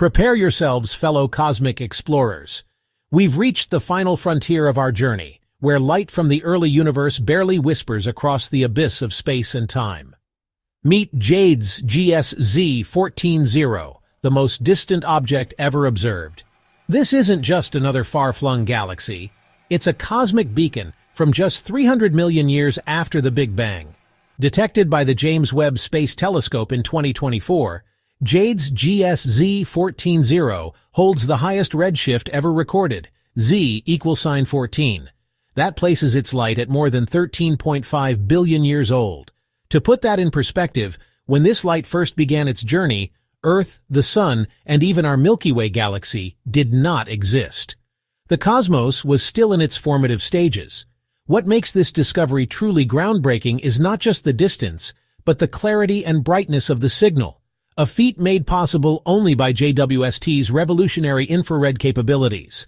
Prepare yourselves, fellow cosmic explorers. We've reached the final frontier of our journey, where light from the early universe barely whispers across the abyss of space and time. Meet JADES GSZ-14-0, the most distant object ever observed. This isn't just another far-flung galaxy. It's a cosmic beacon from just 300 million years after the Big Bang. Detected by the James Webb Space Telescope in 2024, JADES GSZ-14-0 holds the highest redshift ever recorded, Z=14. That places its light at more than 13.5 billion years old. To put that in perspective, when this light first began its journey, Earth, the Sun, and even our Milky Way galaxy did not exist. The cosmos was still in its formative stages. What makes this discovery truly groundbreaking is not just the distance, but the clarity and brightness of the signal. A feat made possible only by JWST's revolutionary infrared capabilities.